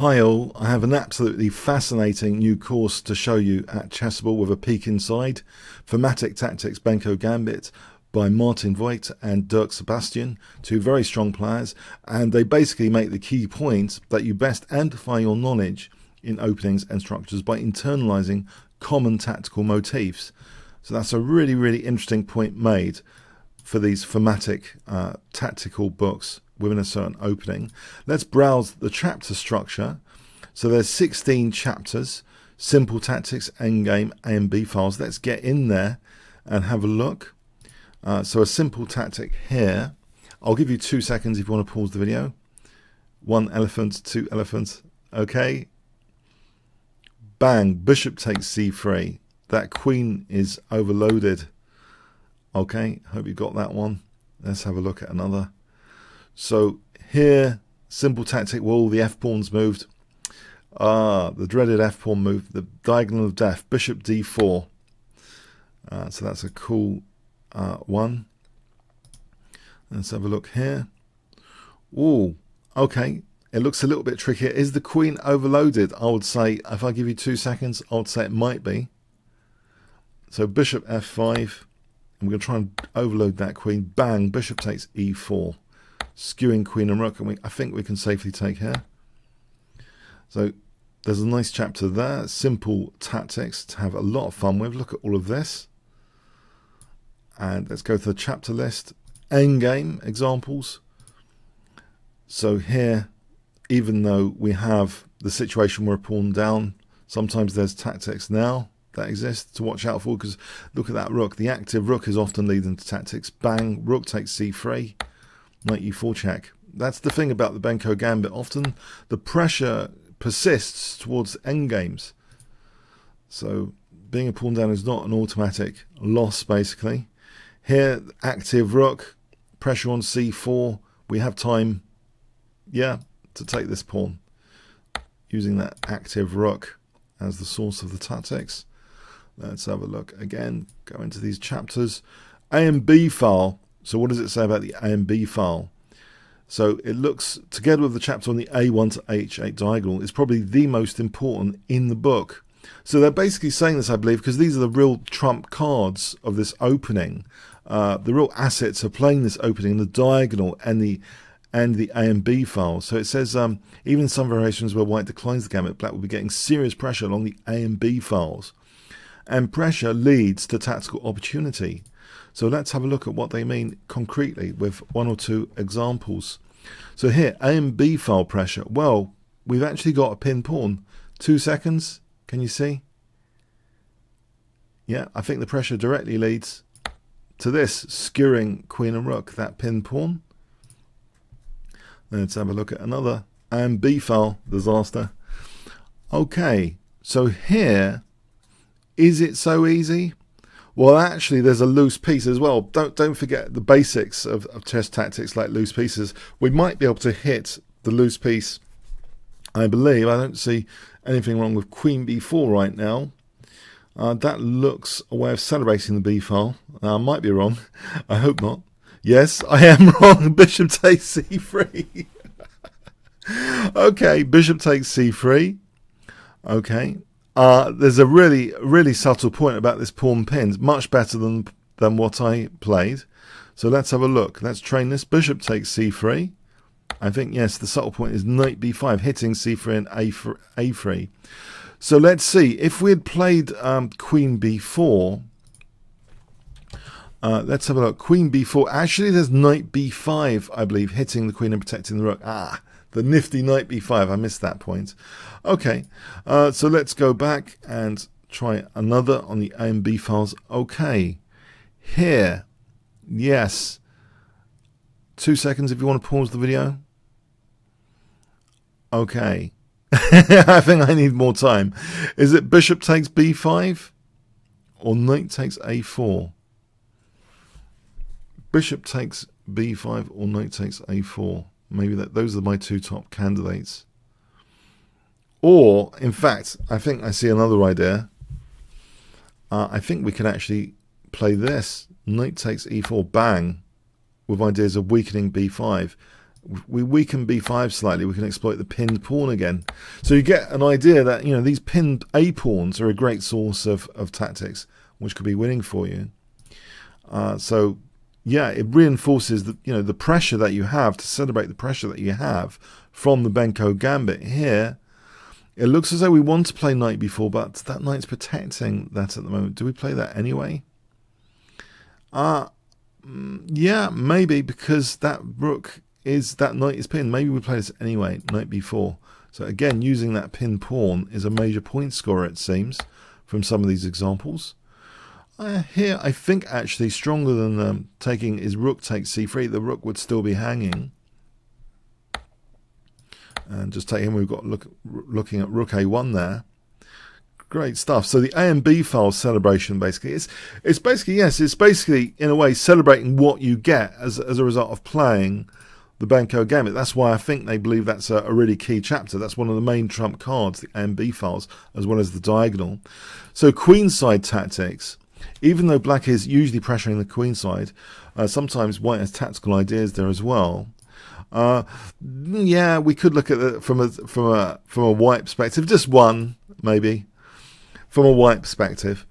Hi all, I have an absolutely fascinating new course to show you at Chessable with a peek inside. Thematic Tactics Benko Gambit by Martin Voigt and Dirk Sebastian, two very strong players, and they basically make the key point that you best amplify your knowledge in openings and structures by internalizing common tactical motifs. So that's a really, really interesting point made for these thematic tactical books within a certain opening. Let's browse the chapter structure. So there's 16 chapters, simple tactics, endgame, A and B files. Let's get in there and have a look. So a simple tactic here. I'll give you 2 seconds if you want to pause the video. One elephant, two elephants. Okay. Bang, bishop takes c3. That queen is overloaded. Okay, hope you got that one. Let's have a look at another. So here, simple tactic wall, the f-pawn's moved. The dreaded f-pawn move, the diagonal of death, bishop d4. So that's a cool one. Let's have a look here. Ooh, okay, it looks a little bit trickier. Is the queen overloaded? I would say, if I give you 2 seconds, I would say it might be. So bishop f5, and we're going to try and overload that queen. Bang, bishop takes e4. Skewing queen and rook, and I think we can safely take here. So there's a nice chapter there, simple tactics to have a lot of fun with. Look at all of this, and let's go to the chapter list, endgame examples. So here, even though we have the situation where a pawn down, sometimes there's tactics now that exists to watch out for, because look at that rook, the active rook is often leading to tactics. Bang, rook takes c3, knight e4 check. That's the thing about the Benko Gambit. Often the pressure persists towards endgames. So being a pawn down is not an automatic loss, basically. Here, active rook, pressure on c4. We have time, yeah, to take this pawn using that active rook as the source of the tactics. Let's have a look again. Go into these chapters. A and B file. So what does it say about the A and B file? So it looks, together with the chapter on the A1 to H8 diagonal, is probably the most important in the book. So they're basically saying this, I believe, because these are the real trump cards of this opening. The real assets are playing this opening, the diagonal and the A and B file. So it says, even in some variations where White declines the gambit, Black will be getting serious pressure along the A and B files. And pressure leads to tactical opportunity. So let's have a look at what they mean concretely with one or two examples. So here, A and B file pressure. Well, we've actually got a pin pawn. 2 seconds. Can you see? Yeah, I think the pressure directly leads to this, skewering queen and rook, that pin pawn. Let's have a look at another A and B file disaster. Okay, so here, is it so easy? Well, actually, there's a loose piece as well. Don't forget the basics of chess tactics, like loose pieces. We might be able to hit the loose piece, I believe. I don't see anything wrong with queen b4 right now. That looks a way of celebrating the b file. I might be wrong. I hope not. Yes, I am wrong. Bishop takes c3. Okay, bishop takes c3. Okay. There's a really, really subtle point about this pawn pins, much better than what I played. So let's have a look. Let's train this. Bishop takes c3. I think, yes, the subtle point is knight b5, hitting c3 and a3. So let's see. If we had played queen b4, let's have a look. Queen b4. Actually, there's knight b5, I believe, hitting the queen and protecting the rook. Ah, the nifty knight b5. I missed that point. Okay, so let's go back and try another on the A and B files. Okay, here, yes. 2 seconds if you want to pause the video. Okay, I think I need more time. Is it bishop takes b5 or knight takes a4? Bishop takes b5 or knight takes a4. Maybe those are my two top candidates. Or, in fact, I think I see another idea. I think we can actually play this. Knight takes e4, bang, with ideas of weakening b5 we weaken b5 slightly, we can exploit the pinned pawn again. So you get an idea that, you know, these pinned a pawns are a great source of tactics which could be winning for you. So yeah, it reinforces the, you know, the pressure that you have, to celebrate the pressure that you have from the Benko Gambit here. It looks as though we want to play knight b4, but that knight's protecting that at the moment. Do we play that anyway? Yeah, maybe, because that rook is, that knight is pinned. Maybe we play this anyway, knight b4. So again, using that pinned pawn is a major point scorer, it seems, from some of these examples. Here, I think actually stronger than taking is rook takes c3. The rook would still be hanging. And just take him. We've got looking at rook a1 there. Great stuff. So the A and B file celebration basically it's basically, yes, it's basically in a way celebrating what you get as a result of playing the Benko Gambit. That's why I think they believe that's a really key chapter. That's one of the main trump cards, the A and B files, as well as the diagonal. So queenside tactics, even though black is usually pressuring the queenside, sometimes white has tactical ideas there as well. Yeah, we could look at it from a white perspective, just one maybe. From a white perspective,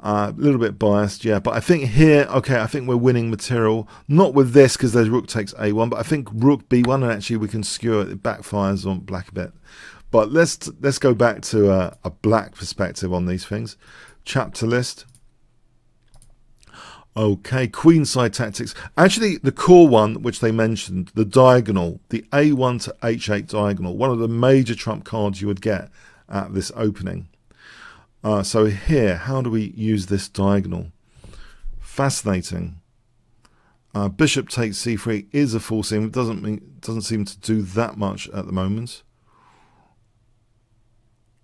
a little bit biased, yeah. But I think here, okay, I think we're winning material. Not with this, because there's rook takes a1, but I think rook b1, and actually we can skewer it. It backfires on black a bit. But let's go back to a black perspective on these things. Chapter list. Okay, queenside tactics. Actually, the core one, which they mentioned, the diagonal, the a1 to h8 diagonal, one of the major trump cards you would get at this opening. So here, how do we use this diagonal? Fascinating. Bishop takes c3 is a forcing. It doesn't seem to do that much at the moment.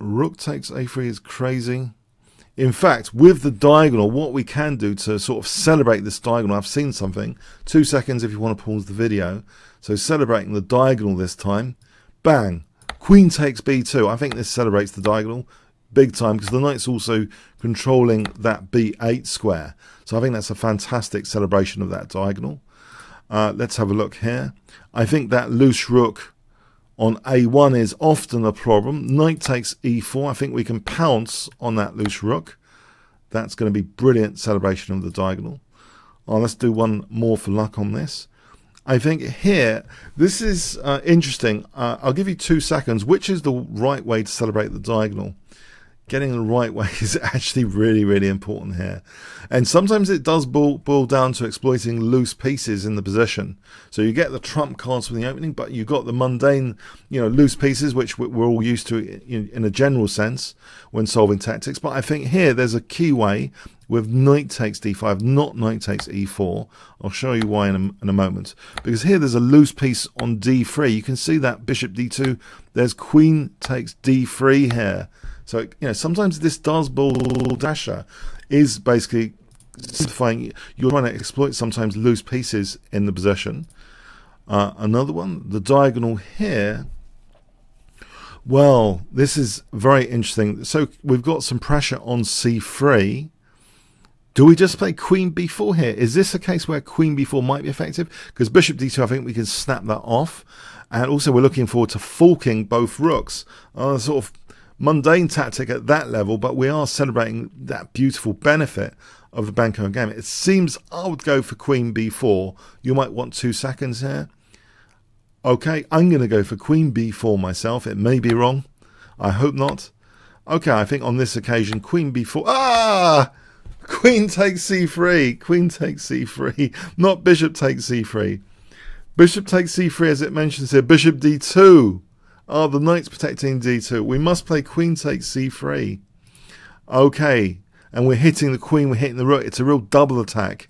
Rook takes a3 is crazy. In fact, with the diagonal, what we can do to sort of celebrate this diagonal, I've seen something. 2 seconds if you want to pause the video. So celebrating the diagonal this time. Bang. Queen takes b2. I think this celebrates the diagonal. Big time, because the knight's also controlling that b8 square. So I think that's a fantastic celebration of that diagonal. Let's have a look here. I think that loose rook on a1 is often a problem. Knight takes e4. I think we can pounce on that loose rook. That's going to be brilliant celebration of the diagonal. Oh, let's do one more for luck on this. I think here, this is interesting. I'll give you 2 seconds. Which is the right way to celebrate the diagonal? Getting the right way is actually really, really important here. And sometimes it does boil down to exploiting loose pieces in the position. So you get the trump cards from the opening, but you've got the mundane, you know, loose pieces, which we're all used to in a general sense when solving tactics. But I think here there's a key way with knight takes d5, not knight takes e4. I'll show you why in a moment. Because here there's a loose piece on d3. You can see that bishop d2. There's queen takes d3 here. So, you know, sometimes this does dasher is basically simplifying. You're trying to exploit sometimes loose pieces in the possession. Another one, the diagonal here. Well, this is very interesting. So we've got some pressure on c3. Do we just play queen b4 here? Is this a case where queen b4 might be effective? Because bishop d2, I think we can snap that off. And also we're looking forward to forking both rooks. Sort of mundane tactic at that level, but we are celebrating that beautiful benefit of the Benko Gambit. It seems I would go for queen b4. You might want 2 seconds here. Okay, I'm going to go for queen b4 myself. It may be wrong. I hope not. Okay, I think on this occasion, queen b4. Ah! Queen takes c3. Queen takes c3. Not bishop takes c3. Bishop takes c3, as it mentions here. Bishop d2. Oh, the knight's protecting d2. We must play queen takes c3. Okay, and we're hitting the queen, we're hitting the rook. It's a real double attack.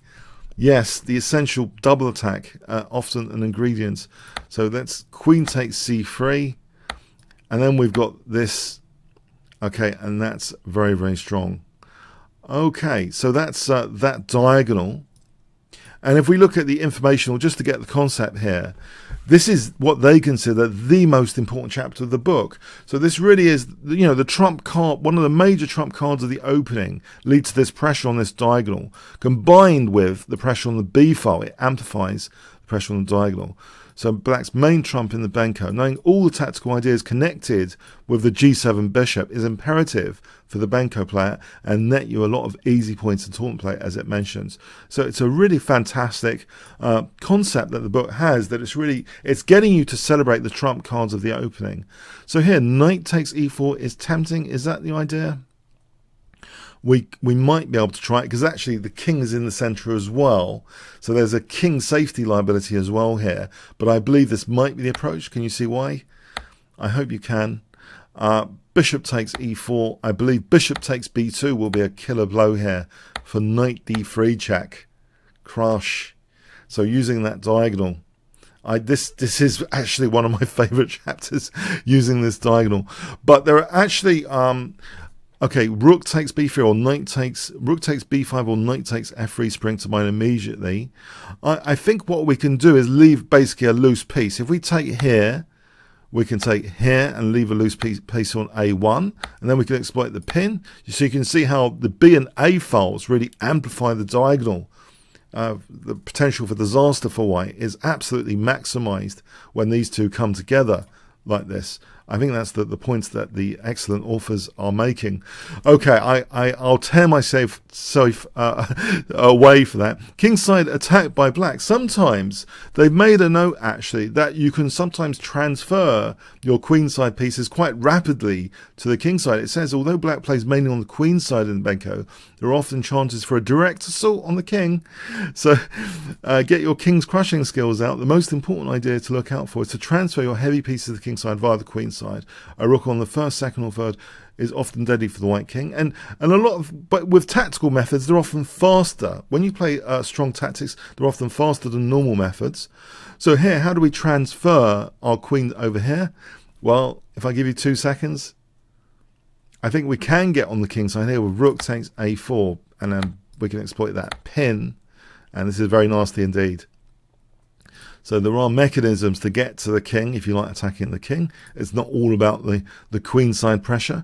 Yes, the essential double attack, often an ingredient. So that's queen takes c3. And then we've got this. Okay, and that's very, very strong. Okay, so that's that diagonal. And if we look at the informational, just to get the concept here, this is what they consider the most important chapter of the book. So this really is, you know, the trump card, one of the major trump cards of the opening leads to this pressure on this diagonal, combined with the pressure on the B file. It amplifies the pressure on the diagonal. So black's main trump in the Benko, knowing all the tactical ideas connected with the g7 bishop, is imperative for the Benko player and net you a lot of easy points in tournament play, as it mentions. So it's a really fantastic concept that the book has, that it's getting you to celebrate the trump cards of the opening. So here, knight takes e4 is tempting. Is that the idea? We might be able to try it, because actually the king is in the centre as well. So there's a king safety liability as well here. But I believe this might be the approach. Can you see why? I hope you can. Bishop takes e4. I believe bishop takes b2 will be a killer blow here for knight d3 check. Crash. So using that diagonal. This is actually one of my favourite chapters, using this diagonal. But there are actually... okay, rook takes b3 or knight takes... rook takes b5 or knight takes f3 spring to mine immediately. I think what we can do is leave basically a loose piece. If we take here, we can take here and leave a loose piece on a1. And then we can exploit the pin. So you can see how the b and a files really amplify the diagonal. The potential for disaster for white is absolutely maximized when these two come together like this. I think that's the points that the excellent authors are making. Okay, I'll tear myself away for that. Kingside attacked by black. Sometimes they've made a note, actually, that you can sometimes transfer your queenside pieces quite rapidly to the kingside. It says, although black plays mainly on the queenside in the Benko, there are often chances for a direct assault on the king. So get your king's crushing skills out. The most important idea to look out for is to transfer your heavy pieces of the kingside via the queen side. A rook on the first, second or third is often deadly for the white king, and a lot of, but with tactical methods they're often faster. When you play strong tactics, they're often faster than normal methods. So here, how do we transfer our queen over here? Well, if I give you 2 seconds, I think we can get on the king side here with rook takes a4, and then we can exploit that pin, and this is very nasty indeed. So there are mechanisms to get to the king, if you like attacking the king. It's not all about the queenside pressure.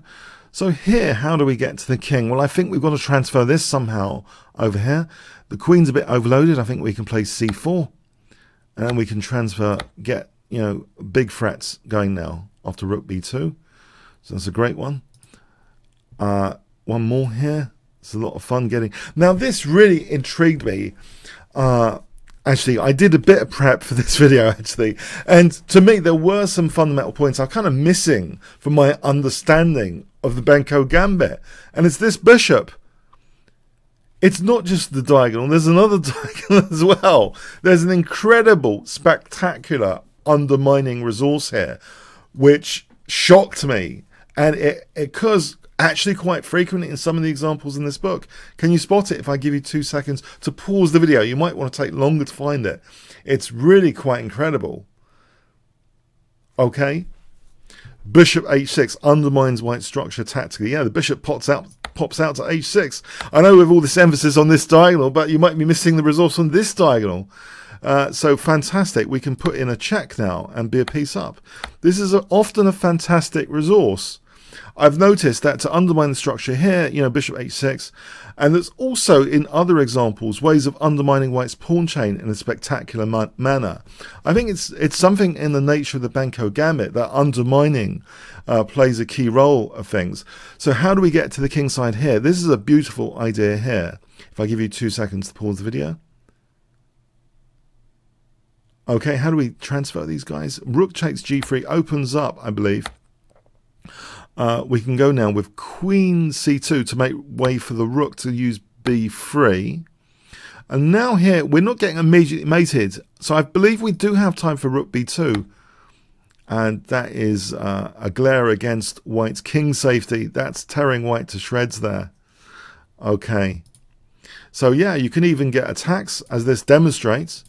So here, how do we get to the king? Well, I think we've got to transfer this somehow over here. The queen's a bit overloaded. I think we can play c4. And then we can transfer, get, you know, big threats going now after rook b2. So that's a great one. One more here. It's a lot of fun getting... Now, this really intrigued me. Actually, I did a bit of prep for this video, actually, and to me there were some fundamental points I'm kind of missing from my understanding of the Benko Gambit, and it's this bishop. It's not just the diagonal, there's another diagonal as well. There's an incredible, spectacular undermining resource here, which shocked me, and it occurs actually quite frequently in some of the examples in this book. Can you spot it if I give you 2 seconds to pause the video? You might want to take longer to find it. It's really quite incredible. Okay. Bishop h6 undermines white structure tactically. Yeah, the bishop pops out to h6. I know with all this emphasis on this diagonal, but you might be missing the resource on this diagonal. So fantastic. We can put in a check now and be a piece up. This is often a fantastic resource. I've noticed that to undermine the structure here, you know, bishop h6, and there's also in other examples ways of undermining white's pawn chain in a spectacular manner. I think it's something in the nature of the Benko Gambit that undermining plays a key role of things. So how do we get to the king side here? This is a beautiful idea here. If I give you 2 seconds to pause the video. Okay, how do we transfer these guys? Rook takes g3 opens up, I believe. We can go now with queen c2 to make way for the rook to use b3. And now here, we're not getting immediately mated. So I believe we do have time for rook b2. And that is a glare against white's king safety. That's tearing white to shreds there. Okay. So yeah, you can even get attacks, as this demonstrates.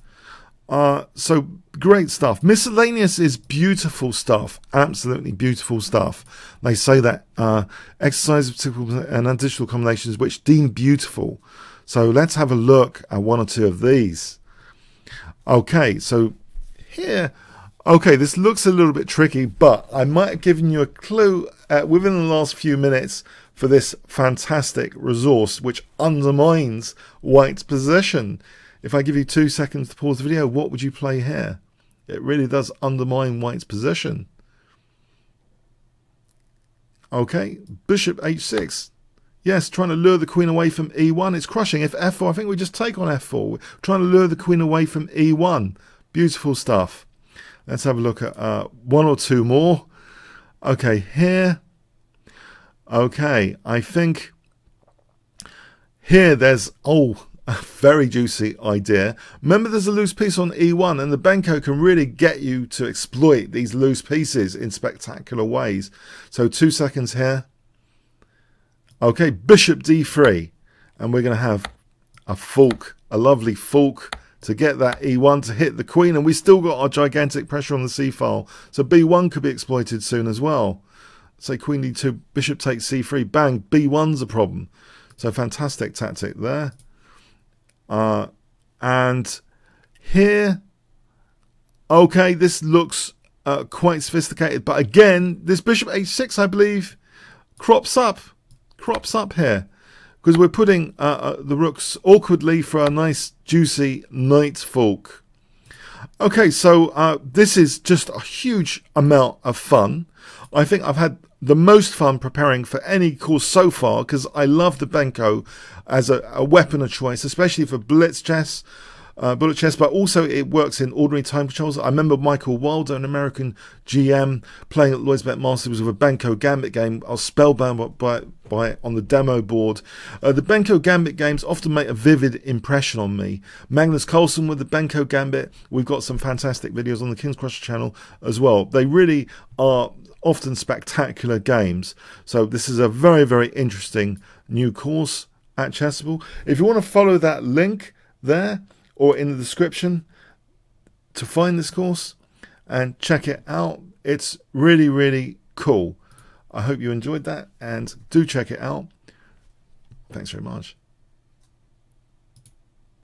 So great stuff. Miscellaneous is beautiful stuff. Absolutely beautiful stuff. They say that exercise of typical and additional combinations which deem beautiful. So let's have a look at one or two of these. Okay, so here... Okay, this looks a little bit tricky, but I might have given you a clue within the last few minutes for this fantastic resource which undermines white's position. If I give you 2 seconds to pause the video, what would you play here? It really does undermine White's position. Okay, bishop h6. Yes, trying to lure the queen away from e1. It's crushing. If f4, I think we just take on f4. We're trying to lure the queen away from e1. Beautiful stuff. Let's have a look at one or two more. Okay, here. Okay, I think here there's, oh, a very juicy idea. Remember, there's a loose piece on e1, and the Benko can really get you to exploit these loose pieces in spectacular ways. So 2 seconds here. Okay, bishop d3, and we're going to have a fork, a lovely fork to get that e1 to hit the queen, and we still got our gigantic pressure on the c-file. So b1 could be exploited soon as well. Say queen d2, bishop takes c3, bang, b1's a problem. So fantastic tactic there. And here, okay, this looks quite sophisticated, but again, this bishop h6, I believe, crops up here, because we're putting the rooks awkwardly for a nice juicy knight fork. Okay, so this is just a huge amount of fun. I think I've had the most fun preparing for any course so far, because I love the Benko as a weapon of choice, especially for blitz chess, bullet chess, but also it works in ordinary time controls. I remember Michael Wilder, an American GM, playing at Loisbeck Masters with a Benko Gambit game. I was spellbound by it on the demo board. The Benko Gambit games often make a vivid impression on me. Magnus Carlsen with the Benko Gambit. We've got some fantastic videos on the King's Crusher channel as well. They really are often spectacular games. So this is a very, very interesting new course at Chessable. If you want to follow that link there or in the description to find this course and check it out, it's really, really cool. I hope you enjoyed that, and do check it out. Thanks very much.